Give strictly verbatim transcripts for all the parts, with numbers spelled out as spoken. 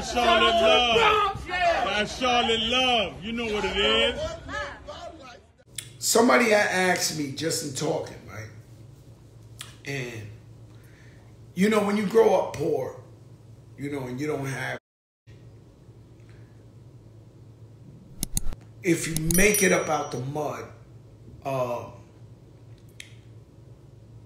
That's Charlotte love. That's Charlotte love. You know what it is. Somebody asked me just in talking, right? And, you know, when you grow up poor, you know, and you don't have, if you make it up out the mud, um,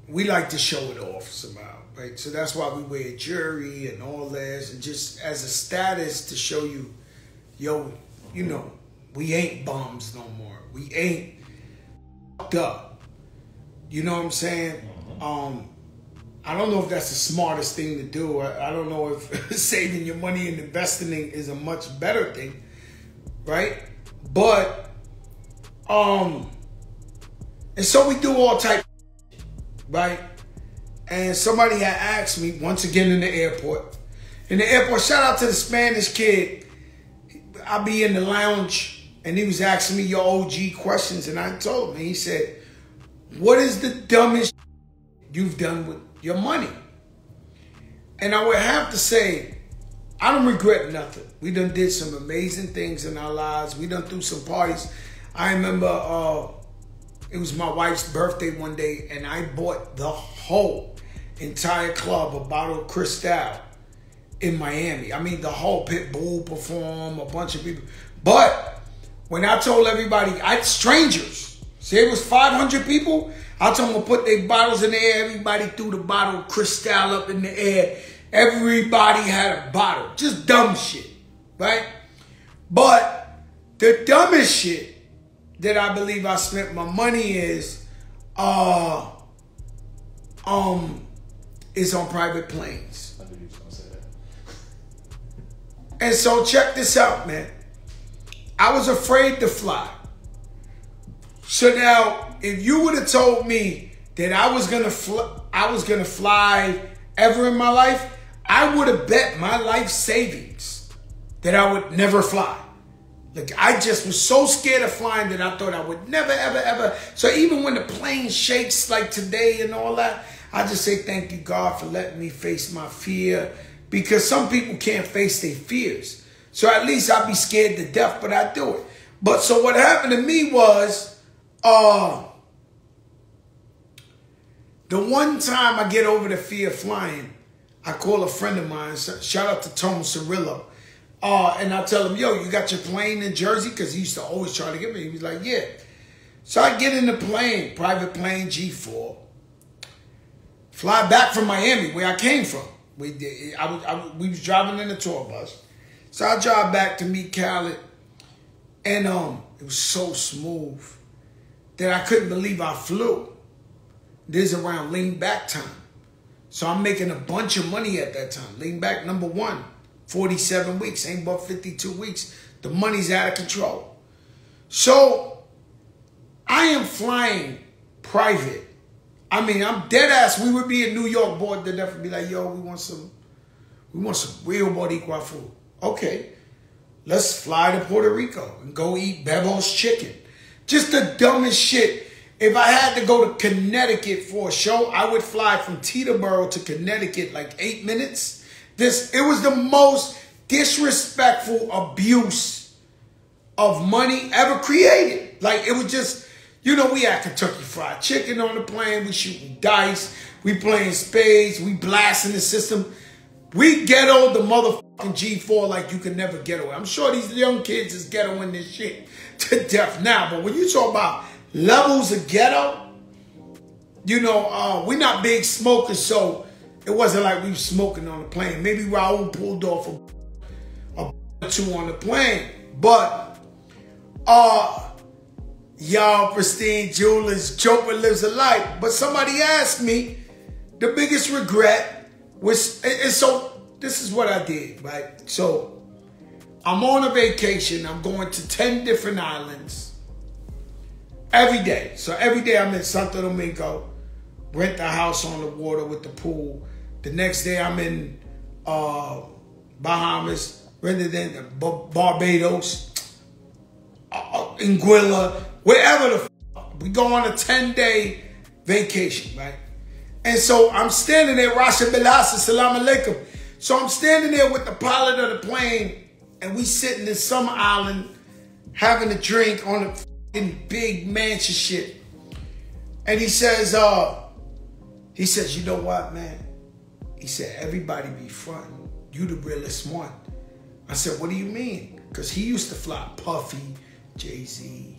we like to show it off somehow, right? So that's why we wear a jewelry and all this, and just as a status to show you, yo, you know, we ain't bums no more. We ain't fucked up. You know what I'm saying? Um, I don't know if that's the smartest thing to do. I, I don't know if saving your money and investing is a much better thing, right? But, um, and so we do all types. Right? And somebody had asked me, once again in the airport. In the airport, shout out to the Spanish kid. I be in the lounge, and he was asking me your O G questions, and I told him. He said, what is the dumbest you've done with your money? And I would have to say, I don't regret nothing. We done did some amazing things in our lives. We done threw some parties. I remember... Uh, It was my wife's birthday one day, and I bought the whole entire club a bottle of Cristal in Miami. I mean, the whole Pitbull performed, a bunch of people. But when I told everybody, I strangers, see, it was five hundred people. I told them to put their bottles in the air. Everybody threw the bottle of Cristal up in the air. Everybody had a bottle. Just dumb shit, right? But the dumbest shit that I believe I spent my money is, uh, um, is on private planes. I knew you was gonna say that. And so check this out, man. I was afraid to fly. So now, if you would have told me that I was gonna fly, I was gonna fly ever in my life, I would have bet my life savings that I would never fly. Like, I just was so scared of flying that I thought I would never, ever, ever. So even when the plane shakes like today and all that, I just say, thank you, God, for letting me face my fear. Because some people can't face their fears. So at least I'd be scared to death, but I do it. But so what happened to me was, uh, the one time I get over the fear of flying, I call a friend of mine, shout out to Tom Cirillo. Uh, and I tell him, yo, you got your plane in Jersey? Because he used to always try to get me. He was like, yeah. So I get in the plane, private plane G four. Fly back from Miami, where I came from. We did, I, I, we was driving in a tour bus. So I drive back to meet Khaled. And um, it was so smooth that I couldn't believe I flew. This is around Lean Back time. So I'm making a bunch of money at that time. Lean Back, number one. forty-seven weeks, ain't but fifty-two weeks. The money's out of control. So I am flying private. I mean, I'm dead ass. We would be in New York, bored to death, and be like, yo, we want some, we want some real Boricua food. Okay, let's fly to Puerto Rico and go eat Bebo's chicken. Just the dumbest shit. If I had to go to Connecticut for a show, I would fly from Teterboro to Connecticut like eight minutes. This, it was the most disrespectful abuse of money ever created. Like, it was just, you know, we had Kentucky Fried Chicken on the plane. We shooting dice. We playing spades. We blasting the system. We ghetto the motherfucking G four like you can never ghetto. I'm sure these young kids is ghettoing this shit to death now. But when you talk about levels of ghetto, you know, uh, we're not big smokers, so... it wasn't like we were smoking on the plane. Maybe Raul pulled off a, a or two on the plane. But, uh, y'all, pristine jewelers, Joker lives a life. But somebody asked me, the biggest regret was, and so this is what I did, right? So I'm on a vacation. I'm going to ten different islands every day. So every day I'm in Santo Domingo, rent the house on the water with the pool. The next day I'm in uh, Bahamas, rented in B Barbados, uh, Anguilla, wherever the f. We go on a ten-day vacation, right? And so I'm standing there, Rasha Bilasa, Salam Alaikum. So I'm standing there with the pilot of the plane, and we sitting in some island having a drink on a fucking big mansion shit. And he says, uh, he says, you know what, man? He said, everybody be fronting. You the realest one. I said, what do you mean? Because he used to fly Puffy, Jay-Z,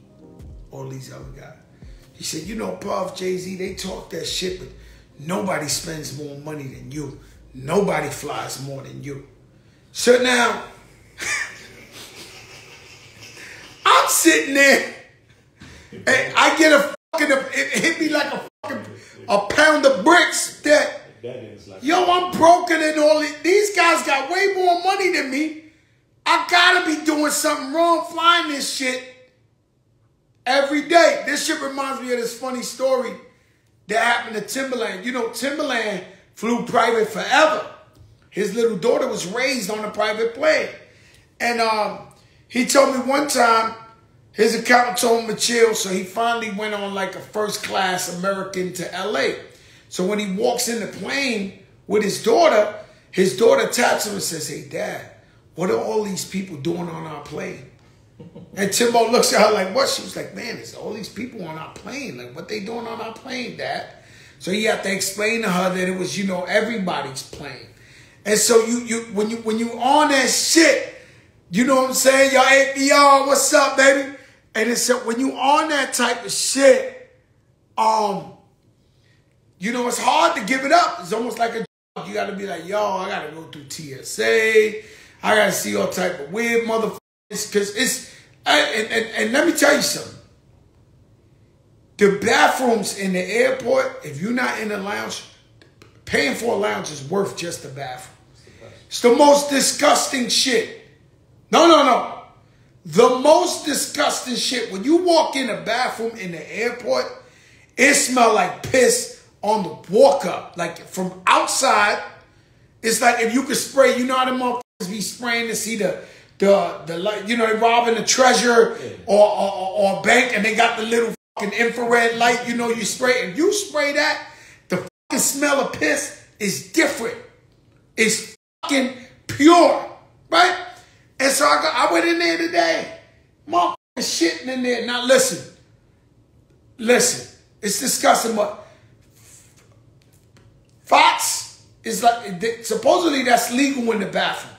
all these other guys. He said, you know, Puff, Jay-Z, they talk that shit, but nobody spends more money than you. Nobody flies more than you. So now, I'm sitting there, and I get a fucking, it hit me like a fucking, a pound of bricks that, yo, I'm broken and all it. These guys got way more money than me. I gotta be doing something wrong flying this shit every day. This shit reminds me of this funny story that happened to Timbaland. You know, Timbaland flew private forever. His little daughter was raised on a private plane. And um, he told me one time, his accountant told him to chill, so he finally went on like a first-class American to L A. So when he walks in the plane with his daughter, his daughter taps him and says, hey, Dad, what are all these people doing on our plane? And Timbo looks at her like, what? She was like, man, there's all these people on our plane. Like, what they doing on our plane, Dad? So he had to explain to her that it was, you know, everybody's plane. And so you, you, when you, when you on that shit, you know what I'm saying? Y'all A P R, what's up, baby? And it's so when you on that type of shit, um, you know, it's hard to give it up. It's almost like a job. You got to be like, yo, I got to go through T S A. I got to see all type of weird motherfuckers. Because it's, and, and, and let me tell you something. The bathrooms in the airport, if you're not in a lounge, paying for a lounge is worth just the bathroom. It's the most disgusting shit. No, no, no. The most disgusting shit. When you walk in a bathroom in the airport, it smells like piss. On the walk up, like from outside, it's like if you could spray, you know how the motherfuckers be spraying to see the, the, the you know, they robbing the treasure or, or, or bank and they got the little fucking infrared light, you know, you spray. If you spray that, the fucking smell of piss is different. It's fucking pure, right? And so I, got, I went in there today, motherfucking shitting in there. Now listen, listen, it's disgusting, but Fox is like, supposedly that's legal in the bathroom.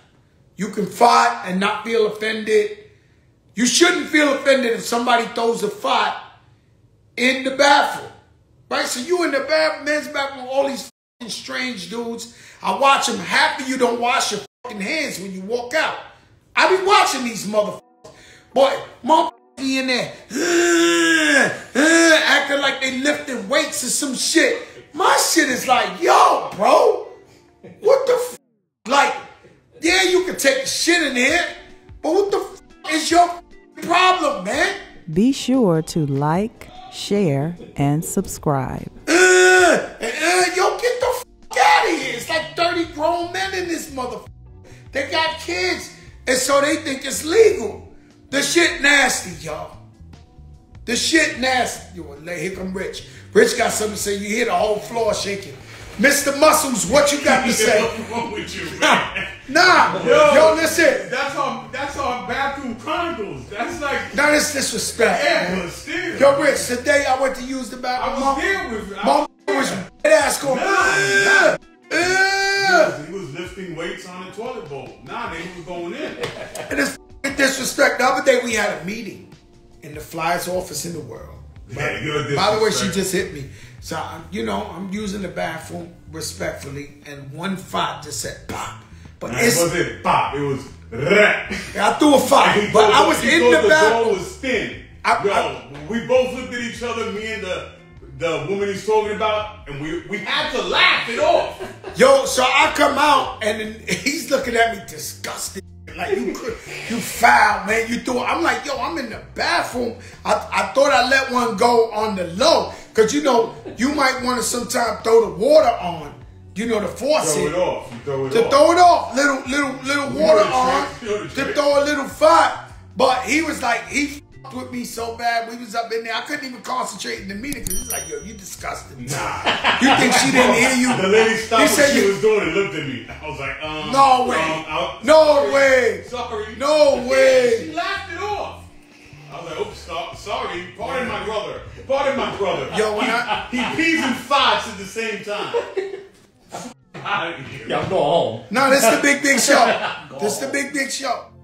You can fart and not feel offended. You shouldn't feel offended if somebody throws a fart in the bathroom, right? So you in the bathroom, men's bathroom, all these fucking strange dudes. I watch them. Happy you don't wash your fucking hands when you walk out. I be watching these motherfuckers. Boy, motherfuckers be in there uh, uh, acting like they lifting weights or some shit. My shit is like, yo, bro, what the f? Like, yeah, you can take shit in here, but what the f is your f problem, man? Be sure to like, share, and subscribe. Uh, uh, yo, get the f out of here. It's like thirty grown men in this motherfucker. They got kids, and so they think it's legal. The shit nasty, y'all. The shit nasty. Here come Rich. Rich got something to say. You hear the whole floor shaking. Mister Muscles, what you got to say? What's wrong with you, man? Nah, yo, yo, listen. That's on, that's on bathroom condos. That's like... Now that's disrespect, yeah, but still. Yo, Rich, today I went to use the bathroom. I was there with you. My was ass going... Nah, nah. He, was, he was lifting weights on the toilet bowl. Nah, they was going in. And it's disrespect. The other day we had a meeting in the flyest office in the world. By, yeah, by the way, she just hit me. So, you know, I'm using the bathroom respectfully, and one fart just said pop. But nah, it's, it wasn't pop, it was rat. I threw a fart, but goes, I was in the, the bathroom. The door was thin. I, Yo, I, we both looked at each other, me and the, the woman he's talking about, and we, we had to laugh it off. Yo, so I come out, and he's looking at me disgusted. Like, you could, you foul, man. You threw it. I'm like, yo, I'm in the bathroom. I, I thought I let one go on the low. Because, you know, you might want to sometimes throw the water on. You know, the faucet. Throw it off. You throw it to off. Throw it off. Little, little, little water on. To throw a little fire. But he was like, he put me so bad. We was up in there. I couldn't even concentrate in the meeting because he's like, yo, you disgusting. Nah. You think she didn't hear you? The lady stopped he what she you, was doing and looked at me. I was like, um. No way. Um, I, no way. Sorry. No way. She laughed it off. I was like, oops, stop. Sorry. Pardon my brother. Pardon my brother. Yo, when I, he, he pees and farts at the same time. Y'all go home. No, this is the big, big show. This is the big, big show.